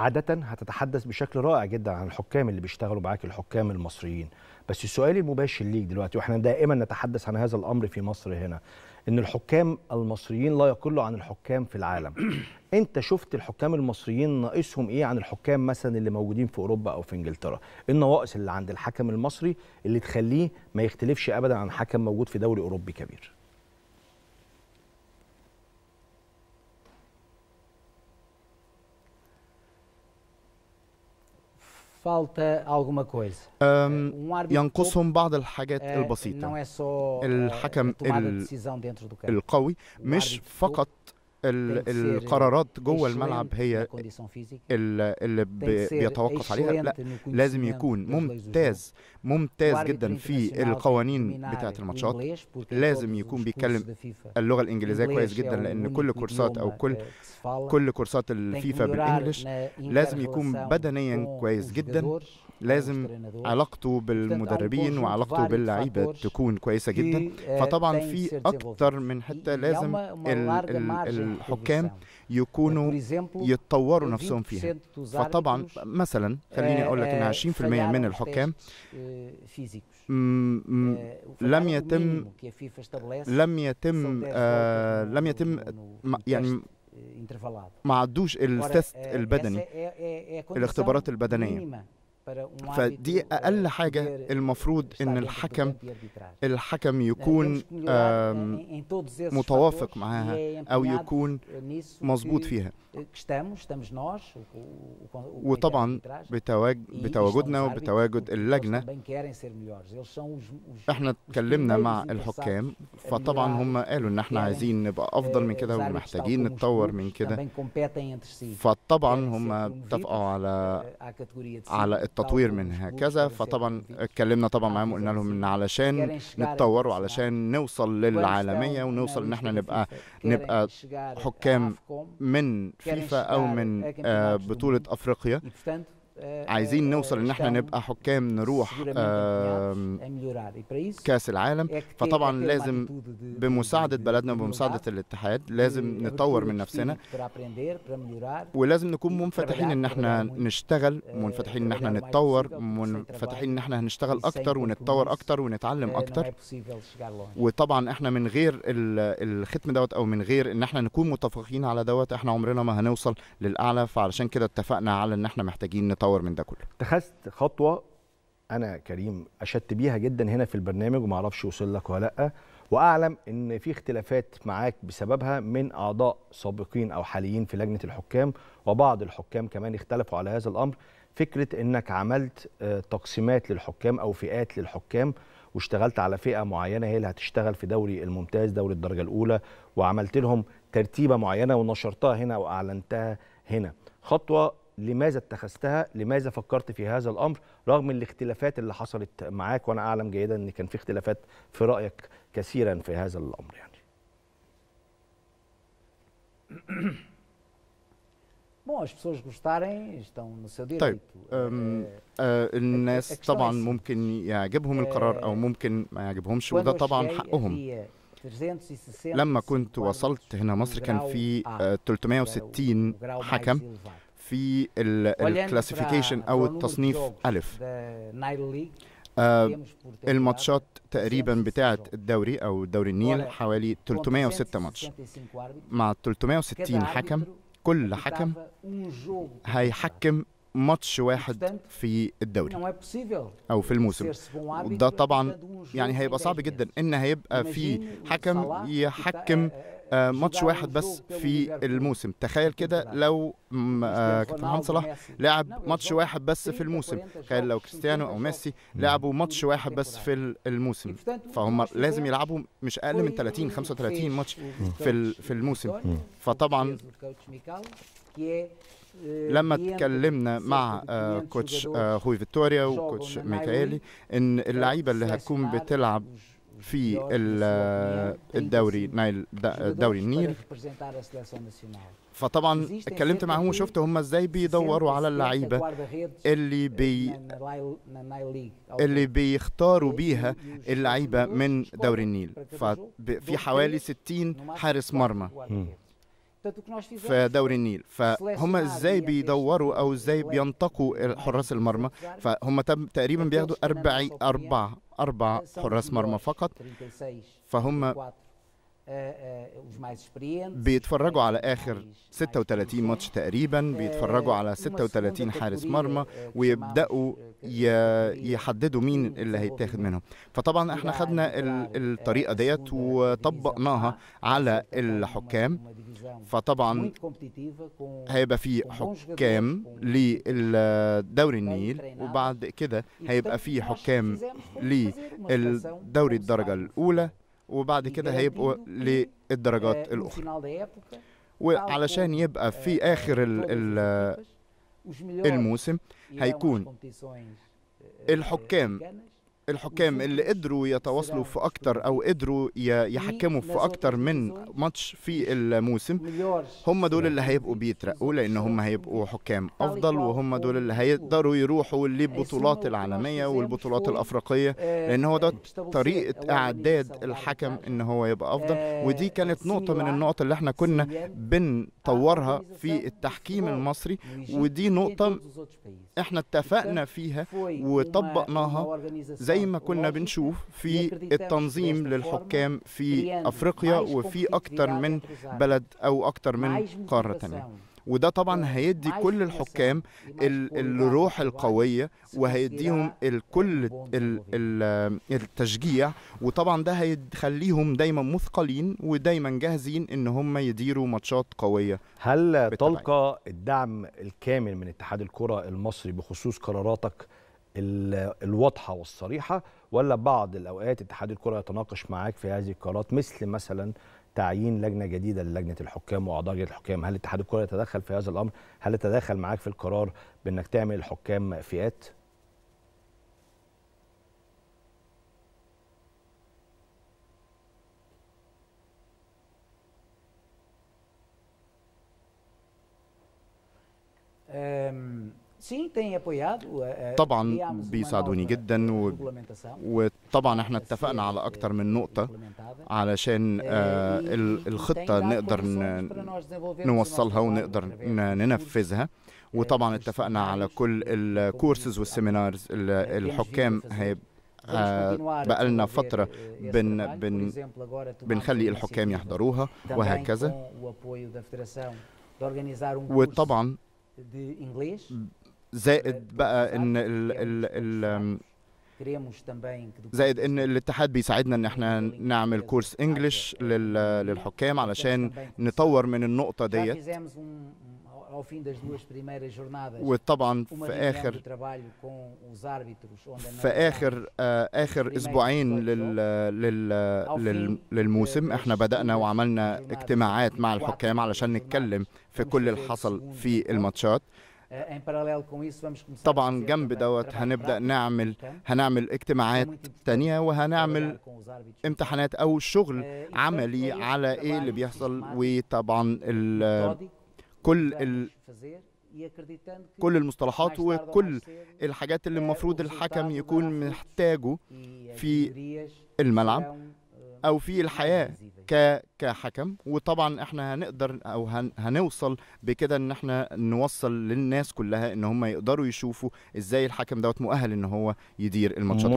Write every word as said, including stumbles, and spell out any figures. عادة هتتحدث بشكل رائع جدا عن الحكام اللي بيشتغلوا معاك، الحكام المصريين. بس السؤال المباشر ليك دلوقتي، واحنا دائما نتحدث عن هذا الأمر في مصر هنا، إن الحكام المصريين لا يقلوا عن الحكام في العالم. أنت شفت الحكام المصريين ناقصهم إيه عن الحكام مثلا اللي موجودين في أوروبا أو في إنجلترا؟ إيه النواقص اللي عند الحكم المصري اللي تخليه ما يختلفش أبدا عن حكم موجود في دوري أوروبي كبير؟ ينقصهم بعض الحاجات البسيطة. الحكم القوي مش فقط القرارات جوه الملعب هي اللي بيتوقف عليها، لا، لازم يكون ممتاز ممتاز جدا في القوانين بتاعة الماتشات. لازم يكون بيتكلم اللغة الإنجليزية كويس جدا، لأن كل كورسات أو كل كل كورسات الفيفا بالإنجليش. لازم يكون بدنيا كويس جدا، لازم علاقته بالمدربين وعلاقته باللعيبة تكون كويسة جدا. فطبعا في أكتر من حتة لازم ال ال الحكام يكونوا يتطوروا نفسهم فيها. فطبعا مثلا خليني اقول لك ان عشرين بالمئة من الحكام لم يتم لم يتم آه لم يتم يعني ما عدوش التست البدني، الاختبارات البدنيه. فدي اقل حاجه المفروض ان الحكم الحكم يكون متوافق معاها او يكون مظبوط فيها. وطبعا بتواجدنا وبتواجد اللجنه احنا اتكلمنا مع الحكام، فطبعا هم قالوا ان احنا عايزين نبقى افضل من كده ومحتاجين نتطور من كده. فطبعا هم اتفقوا على على التطوير من هكذا. فطبعا اتكلمنا طبعا معاهم وقلنا لهم ان علشان نتطور وعلشان نوصل للعالميه ونوصل ان احنا نبقى نبقى حكام من فيفا او من بطوله افريقيا، عايزين نوصل ان احنا نبقى حكام نروح كاس العالم. فطبعا لازم بمساعده بلدنا وبمساعده الاتحاد لازم نطور من نفسنا، ولازم نكون منفتحين ان احنا نشتغل، منفتحين ان احنا نتطور، منفتحين ان احنا هنشتغل اكتر ونتطور اكتر ونتعلم اكتر. وطبعا احنا من غير الختم دوت او من غير ان احنا نكون متفقين على دوت احنا عمرنا ما هنوصل للاعلى. فعلشان كده اتفقنا على ان احنا محتاجين نطور من ده كله. اتخذت خطوه انا كريم اشدت بيها جدا هنا في البرنامج، وما اعرفش وصل لك ولا لا، واعلم ان في اختلافات معاك بسببها من اعضاء سابقين او حاليين في لجنه الحكام، وبعض الحكام كمان اختلفوا على هذا الامر. فكره انك عملت تقسيمات للحكام او فئات للحكام، واشتغلت على فئه معينه هي اللي هتشتغل في دوري الممتاز، دوري الدرجه الاولى، وعملت لهم ترتيبه معينه ونشرتها هنا واعلنتها هنا. خطوه لماذا اتخذتها؟ لماذا فكرت في هذا الأمر رغم الاختلافات اللي حصلت معاك؟ وأنا أعلم جيدا أن كان في اختلافات في رأيك كثيرا في هذا الأمر. يعني طيب الناس طبعا ممكن يعجبهم القرار أو ممكن ما يعجبهمش، وده طبعا حقهم. لما كنت وصلت هنا مصر كان في ثلاثمئة وستين حكم في الكلاسيفيكيشن او التصنيف الف. آه الماتشات تقريبا بتاعه الدوري او دوري النيل حوالي ثلاثمئة وستة ماتش مع ثلاثمئة وستين حكم. كل حكم هيحكم ماتش واحد في الدوري او في الموسم. ده طبعا يعني هيبقى صعب جدا ان هيبقى في حكم يحكم آه ماتش واحد بس في الموسم. تخيل كده لو آه كابتن محمد صلاح لعب ماتش واحد بس في الموسم، تخيل لو كريستيانو او ميسي لعبوا ماتش واحد بس في الموسم. فهم لازم يلعبوا مش اقل من ثلاثين خمسة وثلاثين ماتش في في الموسم. فطبعا لما اتكلمنا مع آه كوتش آه خوي فيتوريا وكوتش ميكائيلي ان اللعيبه اللي هتكون بتلعب في الدوري نايل دوري النيل، فطبعا اتكلمت معهم وشفت هم ازاي بيدوروا على اللعيبه اللي بي اللي بيختاروا بيها اللعيبه من دوري النيل. ففي حوالي ستين حارس مرمى في دوري النيل. فهم ازاي بيدوروا او ازاي بينتقوا حراس المرمى؟ فهم تقريبا بياخدوا اربع اربع اربع حراس مرمى فقط، فهم بيتفرجوا على آخر ستة وثلاثين ماتش تقريبا، بيتفرجوا على ستة وثلاثين حارس مرمى ويبدأوا يحددوا مين اللي هيتاخد منهم. فطبعا احنا خدنا الطريقة ديت وطبقناها على الحكام. فطبعا هيبقى في حكام لدوري النيل، وبعد كده هيبقى في حكام لدوري الدرجة الأولى، وبعد كده هيبقوا للدرجات الأخرى. وعلشان يبقى في آخر الموسم هيكون الحكام الحكام اللي قدروا يتواصلوا في أكتر أو قدروا يحكموا في أكتر من ماتش في الموسم، هم دول اللي هيبقوا بيترقوا، لأن هم هيبقوا حكام أفضل، وهم دول اللي هيقدروا يروحوا للبطولات العالمية والبطولات الأفريقية، لأن هو ده طريقة إعداد الحكم إن هو يبقى أفضل. ودي كانت نقطة من النقط اللي احنا كنا بنطورها في التحكيم المصري، ودي نقطة احنا اتفقنا فيها وطبقناها زي زي ما كنا بنشوف في التنظيم للحكام في أفريقيا وفي أكتر من بلد أو أكتر من قارة تانية. وده طبعا هيدي كل الحكام الروح القوية، وهيديهم الكل التشجيع، وطبعا ده هيخليهم دايما مثقلين ودايما جاهزين ان هم يديروا ماتشات قوية. هل تلقى الدعم الكامل من اتحاد الكرة المصري بخصوص قراراتك الواضحة والصريحة، ولا بعض الأوقات اتحاد الكرة يتناقش معاك في هذه القرارات، مثل مثلا تعيين لجنة جديدة للجنة الحكام وأعضاء لجنة الحكام؟ هل اتحاد الكرة يتدخل في هذا الأمر؟ هل يتدخل معاك في القرار بأنك تعمل الحكام فئات؟ أم طبعا بيساعدوني جدا، و... وطبعا احنا اتفقنا على اكتر من نقطة علشان آه الخطة نقدر نوصلها ونقدر ننفذها. وطبعا اتفقنا على كل الكورسز والسيمينارز الحكام هيب آه بقالنا فترة بن بن بنخلي الحكام يحضروها وهكذا. وطبعا زائد بقى ان ال ال ال زائد ان الاتحاد بيساعدنا ان احنا نعمل كورس انجلش للحكام علشان نطور من النقطة ديت. وطبعا في اخر في اخر اخر اسبوعين للموسم احنا بدأنا وعملنا اجتماعات مع الحكام علشان نتكلم في كل اللي حصل في الماتشات. طبعا جنب دوت هنبدأ نعمل هنعمل اجتماعات تانية، وهنعمل امتحانات او شغل عملي على ايه اللي بيحصل. وطبعا ال كل كل المصطلحات وكل الحاجات اللي المفروض الحكم يكون محتاجه في الملعب او في الحياة كحكم. وطبعا احنا هنقدر او هنوصل بكده ان احنا نوصل للناس كلها ان هم يقدروا يشوفوا ازاي الحكم دوت مؤهل ان هو يدير الماتشات.